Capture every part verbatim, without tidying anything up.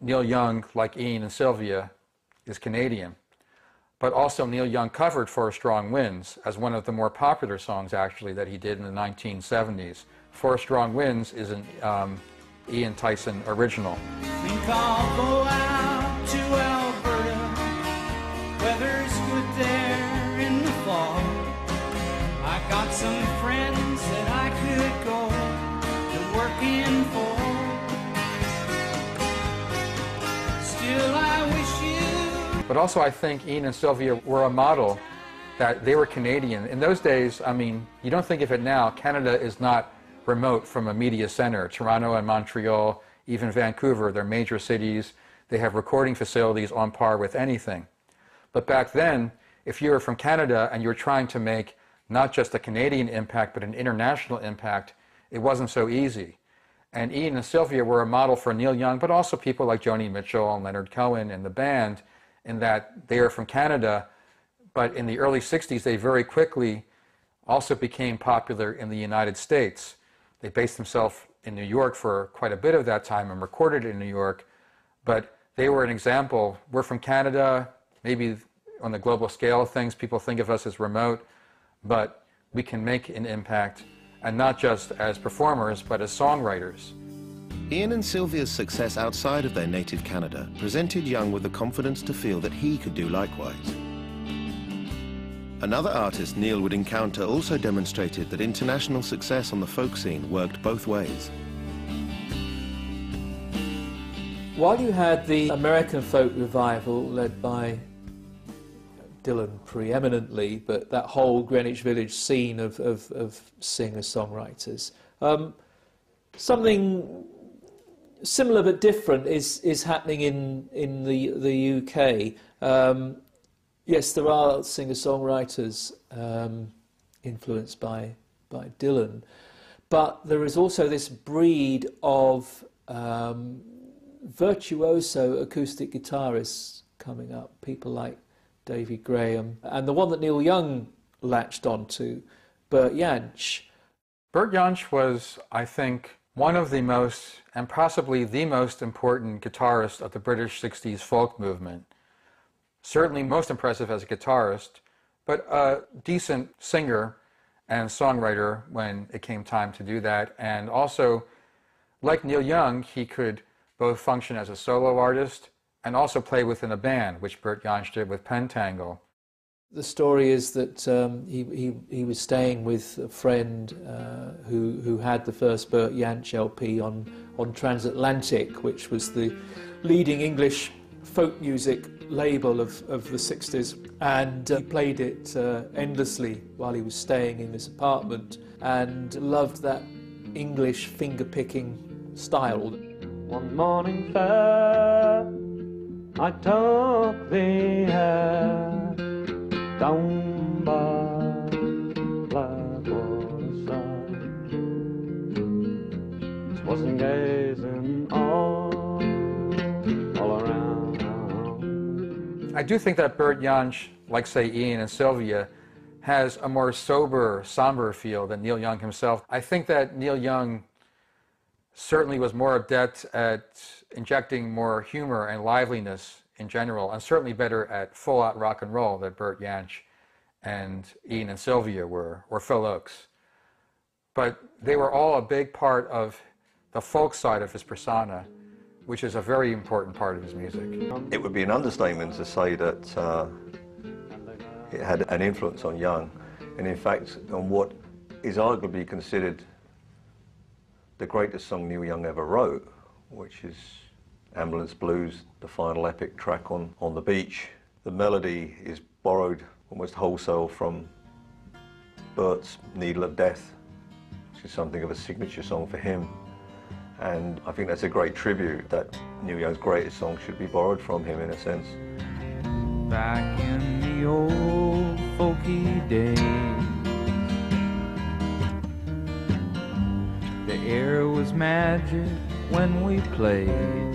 Neil Young, like Ian and Sylvia, is Canadian. But also Neil Young covered Four Strong Winds as one of the more popular songs, actually, that he did in the nineteen seventies. Four Strong Winds is an um, Ian Tyson original. We call go out to Alberta, weather's good there in the fall. I got some friends that I could go to work in for. Still I wish you. But also, I think Ian and Sylvia were a model that they were Canadian. In those days, I mean, you don't think of it now, Canada is not remote from a media center. Toronto and Montreal, even Vancouver, they're major cities. They have recording facilities on par with anything. But back then, if you were from Canada and you were trying to make not just a Canadian impact, but an international impact, it wasn't so easy. And Ian and Sylvia were a model for Neil Young, but also people like Joni Mitchell and Leonard Cohen and the band, in that they are from Canada, but in the early sixties, they very quickly also became popular in the United States. They based themselves in New York for quite a bit of that time and recorded in New York, but they were an example. We're from Canada, maybe on the global scale of things, people think of us as remote, but we can make an impact, and not just as performers, but as songwriters. Ian and Sylvia's success outside of their native Canada presented Young with the confidence to feel that he could do likewise. Another artist Neil would encounter also demonstrated that international success on the folk scene worked both ways. While you had the American folk revival led by Dylan preeminently, but that whole Greenwich Village scene of, of, of singer-songwriters, um, something similar but different is is happening in in the the U K. Um, yes, there are singer-songwriters um, influenced by by Dylan, but there is also this breed of um, virtuoso acoustic guitarists coming up. People like Davy Graham and the one that Neil Young latched onto, Bert Jansch. Bert Jansch was, I think, one of the most, and possibly the most important guitarist of the British sixties folk movement. Certainly most impressive as a guitarist, but a decent singer and songwriter when it came time to do that. And also, like Neil Young, he could both function as a solo artist and also play within a band, which Bert Jansch did with Pentangle. The story is that um, he, he, he was staying with a friend uh, who, who had the first Bert Jansch L P on, on Transatlantic, which was the leading English folk music label of, of the sixties, and uh, he played it uh, endlessly while he was staying in this apartment and loved that English finger-picking style. One morning fair, I took the air down by Blackwater side, 'twas gazing all, all around. I do think that Bert Jansch, like say Ian and Sylvia, has a more sober, somber feel than Neil Young himself. I think that Neil Young certainly was more adept at injecting more humor and liveliness in general, and certainly better at full-out rock and roll that Bert Jansch and Ian and Sylvia were, or Phil Oakes. But they were all a big part of the folk side of his persona, which is a very important part of his music. It would be an understatement to say that uh, it had an influence on Young, and in fact on what is arguably considered the greatest song Neil Young ever wrote, which is Ambulance Blues, the final epic track on On the Beach. The melody is borrowed almost wholesale from Bert's Needle of Death, which is something of a signature song for him. And I think that's a great tribute that Neil Young's greatest song should be borrowed from him in a sense. Back in the old folky days, the air was magic when we played.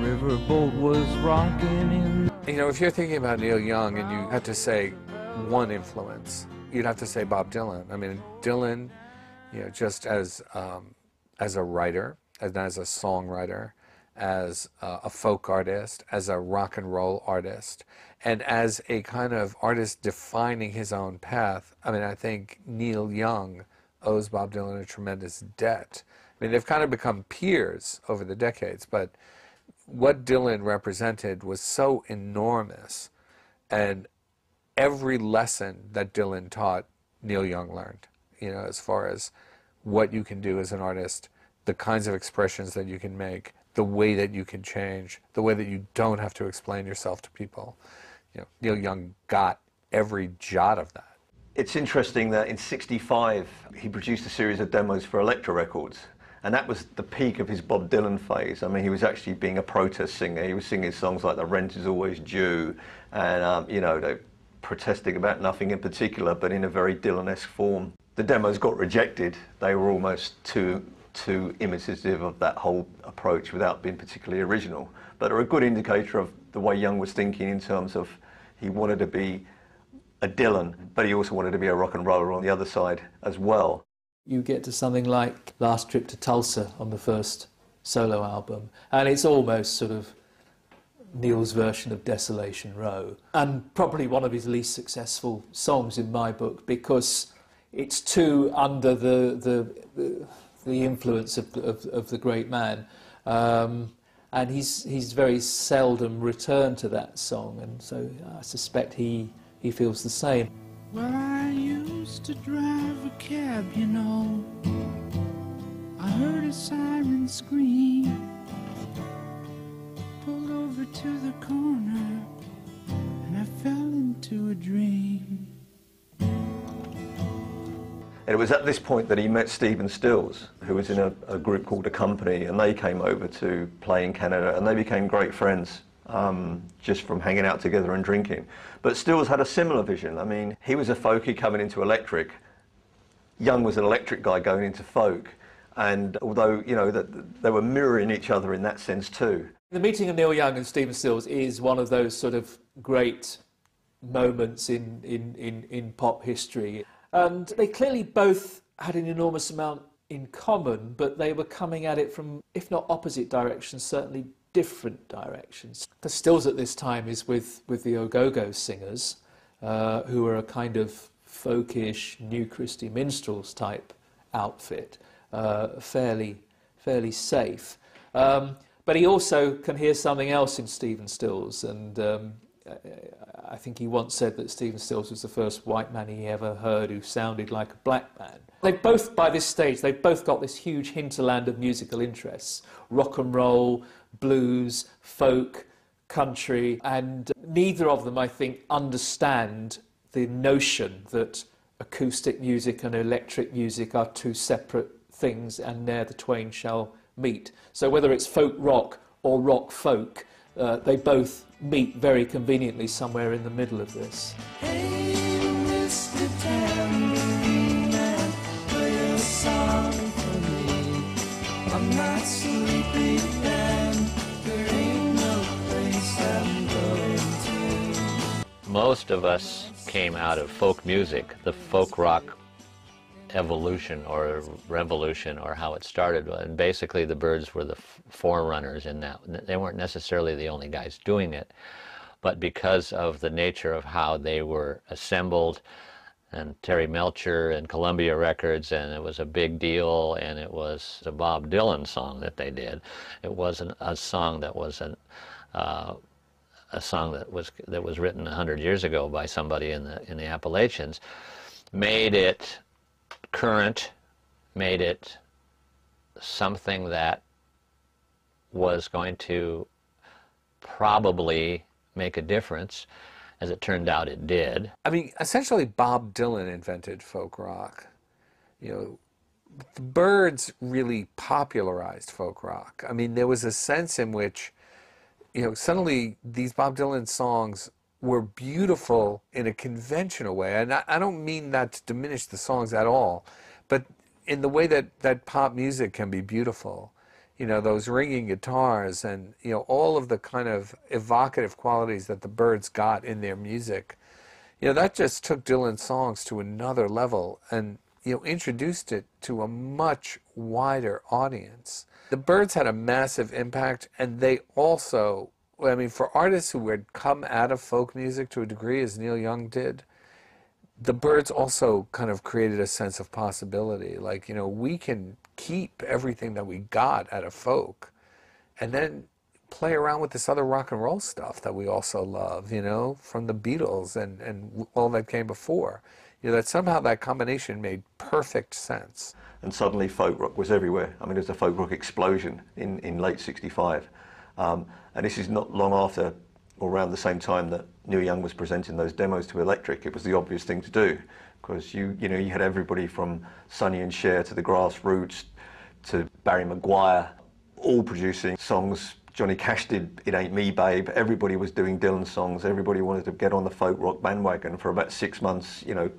Riverboat was rocking in. You know, if you're thinking about Neil Young and you had to say one influence, you'd have to say Bob Dylan. I mean, Dylan, you know, just as um, as a writer, and as a songwriter, as uh, a folk artist, as a rock and roll artist, and as a kind of artist defining his own path. I mean, I think Neil Young owes Bob Dylan a tremendous debt. I mean, they've kind of become peers over the decades, but what Dylan represented was so enormous, and every lesson that Dylan taught, Neil Young learned, you know, as far as what you can do as an artist, the kinds of expressions that you can make, the way that you can change, the way that you don't have to explain yourself to people. You know, Neil Young got every jot of that. It's interesting that in sixty-five, he produced a series of demos for Elektra Records. And that was the peak of his Bob Dylan phase. I mean, he was actually being a protest singer. He was singing songs like The Rent Is Always Due, and, um, you know, they protesting about nothing in particular, but in a very Dylan-esque form. The demos got rejected. They were almost too, too imitative of that whole approach without being particularly original. But they're a good indicator of the way Young was thinking in terms of he wanted to be a Dylan, but he also wanted to be a rock and roller on the other side as well. You get to something like Last Trip to Tulsa on the first solo album, and it's almost sort of Neil's version of Desolation Row, and probably one of his least successful songs in my book, because it's too under the the, the influence of, of, of the great man, um, and he's he's very seldom returned to that song, and so I suspect he he feels the same. Well, I used to drive a cab, you know. I heard a siren scream. Pulled over to the corner, and I fell into a dream. It was at this point that he met Stephen Stills, who was in a, a group called The Company, and they came over to play in Canada, and they became great friends. Um, just from hanging out together and drinking. But Stills had a similar vision. I mean, he was a folkie coming into electric. Young was an electric guy going into folk. And although, you know, that they were mirroring each other in that sense too. The meeting of Neil Young and Stephen Stills is one of those sort of great moments in, in, in, in pop history. And they clearly both had an enormous amount in common, but they were coming at it from, if not opposite directions, certainly different directions. Because Stills at this time is with, with the Ogogo Singers, uh, who are a kind of folkish, New Christy Minstrels type outfit, uh, fairly, fairly safe. Um, but he also can hear something else in Stephen Stills, and um, I think he once said that Stephen Stills was the first white man he ever heard who sounded like a black man. They both, by this stage, they've both got this huge hinterland of musical interests, rock and roll, blues, folk, country, and neither of them, I think, understand the notion that acoustic music and electric music are two separate things, and there the twain shall meet. So whether it's folk rock or rock folk, uh, they both meet very conveniently somewhere in the middle of this. Hey, Mister Tambourine Man, play a song for me. I'm not sleepy and there ain't no place I'm going to. Most of us came out of folk music, the folk rock evolution or revolution, or how it started. And basically the Birds were the forerunners in that. They weren't necessarily the only guys doing it, but because of the nature of how they were assembled, and Terry Melcher and Columbia Records, and it was a big deal, and it was a Bob Dylan song that they did. It wasn't a song that was an, uh, a song that was that was written a hundred years ago by somebody in the in the Appalachians. Made it current, made it something that was going to probably make a difference. As it turned out, it did. I mean, essentially, Bob Dylan invented folk rock. You know, the Birds really popularized folk rock. I mean, there was a sense in which, you know, suddenly these Bob Dylan songs were beautiful in a conventional way, and I, I don't mean that to diminish the songs at all, but in the way that, that pop music can be beautiful, you know, those ringing guitars and, you know, all of the kind of evocative qualities that the Birds got in their music, you know, that just took Dylan's songs to another level. And, you know, introduced it to a much wider audience. The Byrds had a massive impact, and they also, I mean, for artists who had come out of folk music to a degree, as Neil Young did, the Byrds also kind of created a sense of possibility. Like, you know, we can keep everything that we got out of folk and then play around with this other rock and roll stuff that we also love, you know, from the Beatles and, and all that came before. You know, that somehow that combination made perfect sense. And suddenly folk rock was everywhere. I mean, there's a folk rock explosion in, in late sixty-five. Um, and this is not long after, or around the same time that Neil Young was presenting those demos to Electric. It was the obvious thing to do, because you, you know, you had everybody from Sonny and Cher to the Grassroots to Barry Maguire, all producing songs. Johnny Cash did It Ain't Me Babe. Everybody was doing Dylan songs. Everybody wanted to get on the folk rock bandwagon for about six months. You know,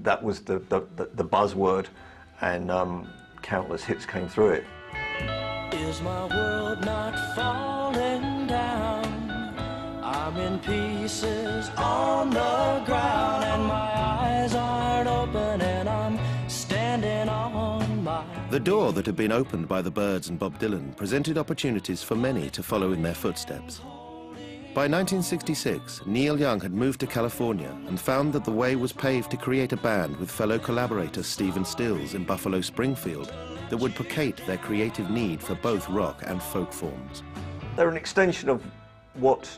that was the, the, the, the buzzword, and um, countless hits came through it. Is my world not falling down? I'm in pieces on the ground, and my eyes aren't open, and I'm standing on my... The door that had been opened by the Byrds and Bob Dylan presented opportunities for many to follow in their footsteps. By nineteen sixty-six, Neil Young had moved to California and found that the way was paved to create a band with fellow collaborator Stephen Stills in Buffalo Springfield that would placate their creative need for both rock and folk forms. They're an extension of what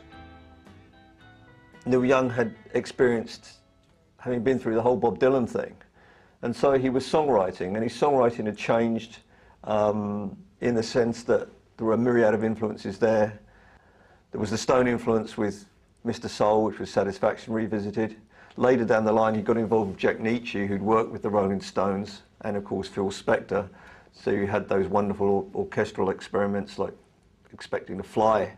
Neil Young had experienced, having been through the whole Bob Dylan thing. And so he was songwriting, and his songwriting had changed um, in the sense that there were a myriad of influences there. There was the Stone influence with Mister Soul, which was Satisfaction revisited. Later down the line, he got involved with Jack Nietzsche, who'd worked with the Rolling Stones, and of course Phil Spector. So you had those wonderful orchestral experiments like Expecting to Fly.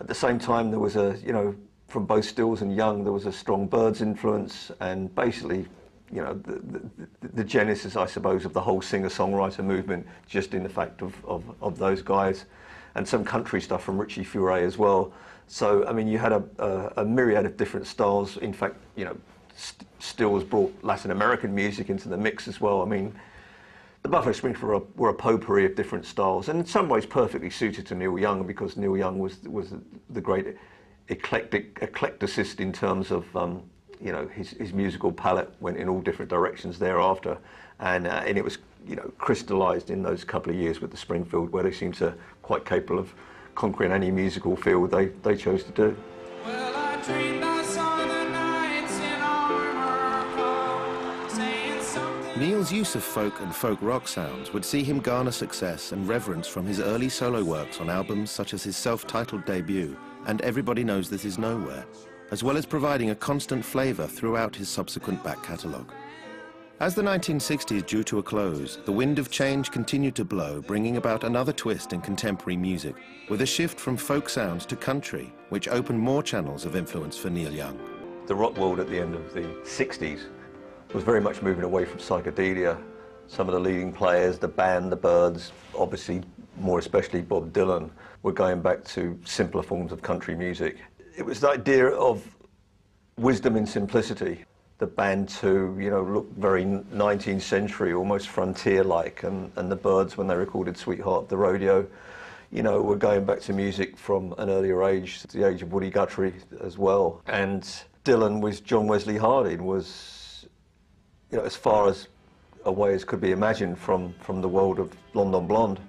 At the same time, there was a, you know, from both Stills and Young, there was a strong Byrds influence, and basically, you know, the, the, the genesis, I suppose, of the whole singer-songwriter movement, just in the fact of, of, of those guys, and some country stuff from Richie Furay as well. So, I mean, you had a, a, a myriad of different styles. In fact, you know, St Stills brought Latin American music into the mix as well. I mean, the Buffalo Springfield were a, were a potpourri of different styles, and in some ways perfectly suited to Neil Young, because Neil Young was, was the great eclectic eclecticist in terms of um, you know, his, his musical palette went in all different directions thereafter, and uh, and it was, you know, crystallised in those couple of years with the Springfield, where they seemed to quite capable of conquering any musical field they they chose to do. Well, I dreamed I saw the knights in armour, saying something. Neil's use of folk and folk rock sounds would see him garner success and reverence from his early solo works on albums such as his self-titled debut and Everybody Knows This Is Nowhere, as well as providing a constant flavour throughout his subsequent back catalogue. As the nineteen sixties drew to a close, the wind of change continued to blow, bringing about another twist in contemporary music, with a shift from folk sounds to country, which opened more channels of influence for Neil Young. The rock world at the end of the sixties was very much moving away from psychedelia. Some of the leading players, the band, the Byrds, obviously more especially Bob Dylan, were going back to simpler forms of country music. It was the idea of wisdom in simplicity. The band too, you know, looked very nineteenth century, almost frontier-like, and, and the Byrds, when they recorded Sweetheart, the Rodeo, you know, were going back to music from an earlier age, the age of Woody Guthrie as well. And Dylan was John Wesley Harding, was, you know, as far as away as could be imagined from, from the world of Blonde on Blonde.